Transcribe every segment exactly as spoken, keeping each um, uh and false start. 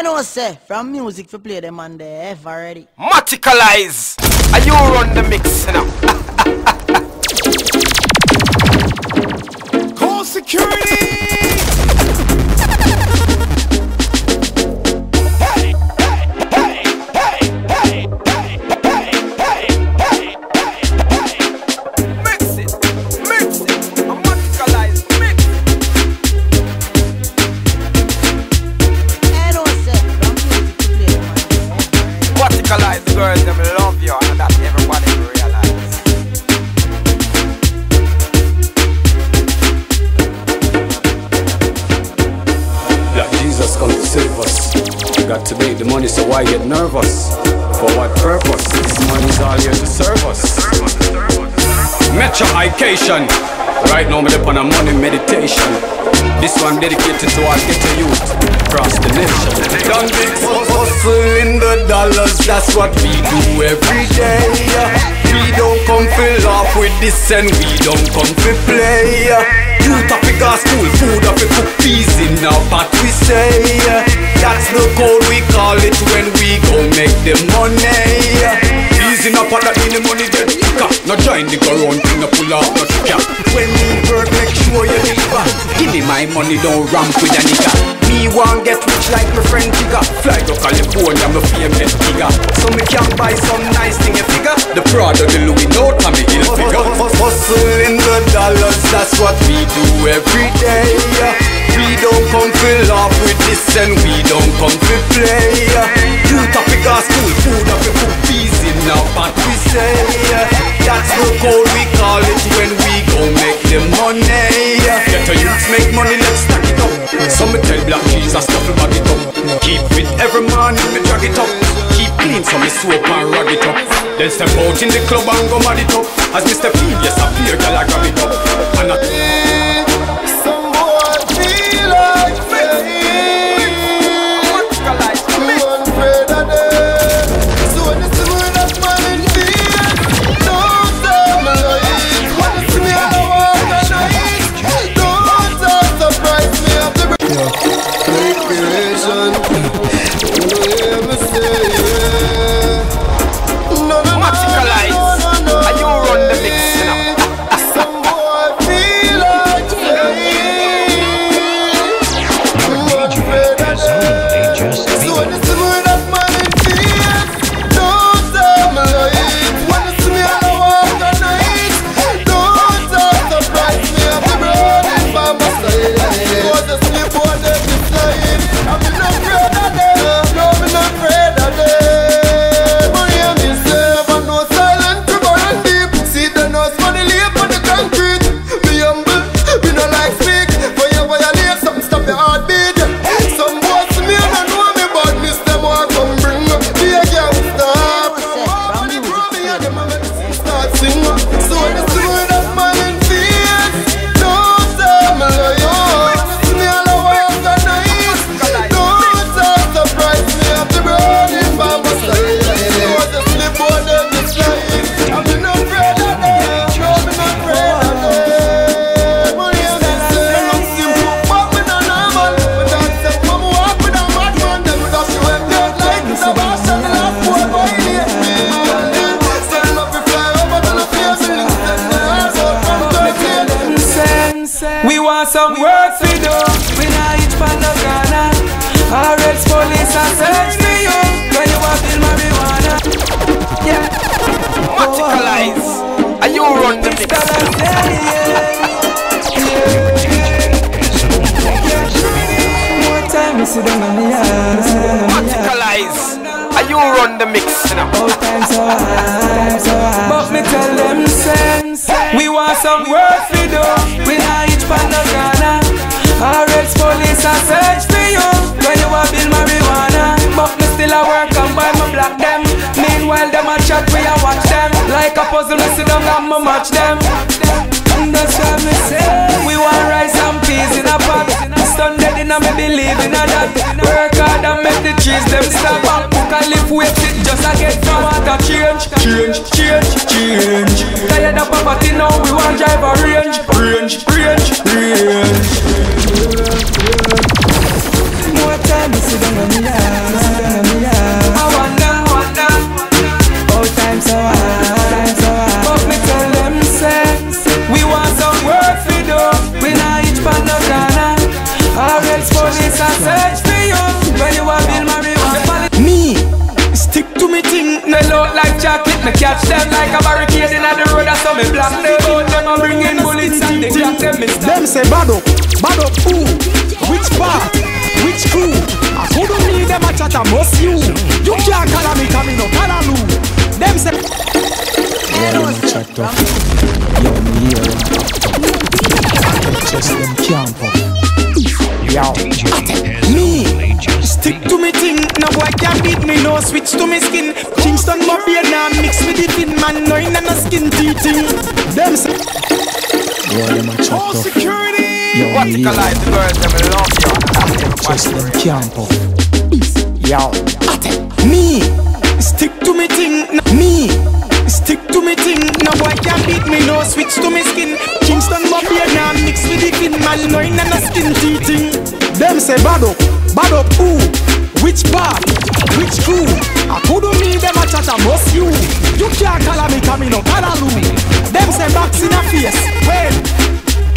I know, say, from music for play them on the F already. Maticalize! And you run the mix now. Call security! Hey, hey, hey, hey, hey, hey, hey, hey, hey, hey. Mix it, mix it, maticalize, mix it. I know, say, from music to play them on the F already. Maticalize, girls, them love you, and that's everybody real. Jesus come to save us. You got to make the money, so why get nervous? For what purpose? This money's all here to serve us. Metroication. Right now I'm on a money meditation. This one dedicated to our ghetto youth across the nation. Don't be hustling the dollars, that's what we do every day. We don't come fill off with this and we don't come to play. Youth up in school, food up in cook, peas in our pot we say. That's the code we call it when we go make the money. Peas in our pot that in the money dead. Now join the go round, no pull out, no cap. When we work, make sure you deliver. Give me my money, don't ramp with a nigga. Me won't get rich like my friend Jigga. Fly to California, my fame get bigger. So me can buy some nice thing a figure. The Prada, the Louis, no time me ill figure. Hustle in the dollars, that's what we do every day. We don't come fill off with this and we don't come to play. Youth up in school, food up in cook, peas in our pot we say. That's the code we call it when we go make the money. Get a youth make money, let's stack it up. Some me tell black Jesus stuff to bag it up. Keep it every man, me drag it up. Keep clean, so me soap and rag it up. Then step out in the club and go mad it up. As Mister P, yes I fear, girl I grab it up. And I Me catch them like a barricade in the road, that's how me block them out. Them a bring in bullets and they clap them. Them say bad up, bad up who? Which part? Which crew? I couldn't need them a chat amongst you. You can't call me coming up, call a loo. Them say yeah, them checked up. Yo, me hear them just them camp up. Yo, me stick to me thing. No boy can't beat me, no switch to me skin. Kingston my beard now mix with the thin man, no in a skin teething. Them say oh security. Yo, what you like the girls them love you. Just them camp up. Yo, me stick to me thing. Me stick to me thing. No boy can't beat me, no switch to me skin. Kingston my beard now mix with the thin man, no in a skin teething. Them say bad up, bad up who? Which part? Which crew? I couldn't mean them a chat amongst you. You can't call me coming up, call a loo. Them say box in a face. Well,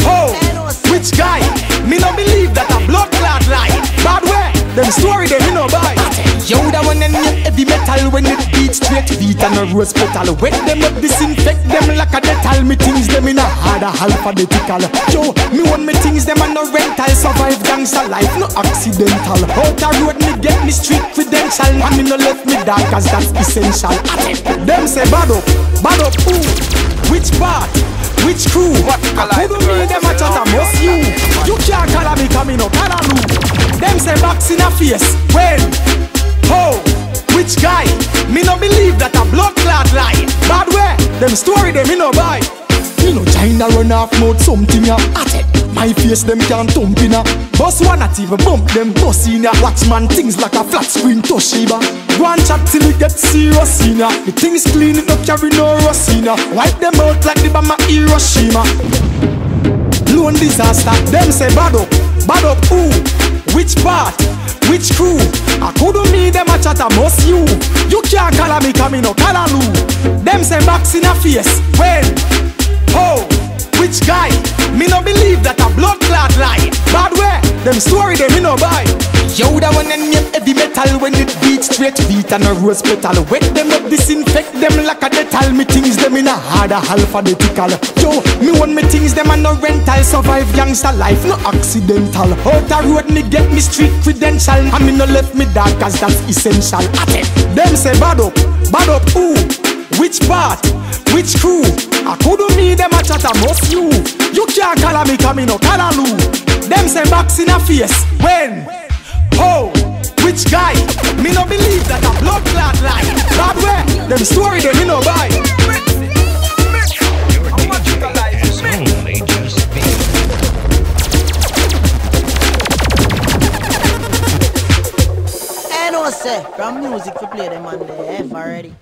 oh, which guy? Me no believe that a blood clot lie. Bad way, them story they me no buy. Yo, that one and yet heavy metal when it beats straight feet and a rose petal. Wet them up, disinfect them like a dental. Me things them in a harder alphabetical. Yo, me want me things them and no rental. Survive gangster life, no accidental. Out a road me get me street credential. And me no left me dark cause that's essential. Them say bad up, bad up who? Which part? Which crew? What I do me them a chat amongst you. You can't call me coming up, call a loo. Them say box in a face. When? Oh, which guy? Me no believe that a blood clot lie. Bad way, them story they me no buy. Me no China run off mouth something ya. My face them can't thump in ya. Boss one not even bump them bus in ya. Watchman things like a flat screen Toshiba. Go and chat till it gets serious in ya. The things clean it up carry no rust in ya. Wipe them out like the bomb at Hiroshima. Lone disaster, them say bad up, bad up who? Which part? Which crew? I couldn't mean them a chat amongst you. You can't call me coming up, call a loo. Them say box in a face. Well, oh, which guy? Me no believe that a blood clot lie. Bad way, them story they me no buy. Yo, that one and name heavy metal when it beats straight beat and a rose petal. Wet them up, disinfect them like a dental. Me things them in a harder alphabetical. Yo, me want me things them and no rental. Survive gangster life, no accidental. Out a road me get me street credential. And me no left me dark cause that's essential. At it, them say bad up, bad up who? Which part? Which crew? I couldn't mean them a chat amongst you. You can't call me coming up, call a loo. Them say box in a face. When? Oh, which guy? Me no believe that a blood clot lie. Bad way, them story they me no buy. I know say, from music we play them on the F already.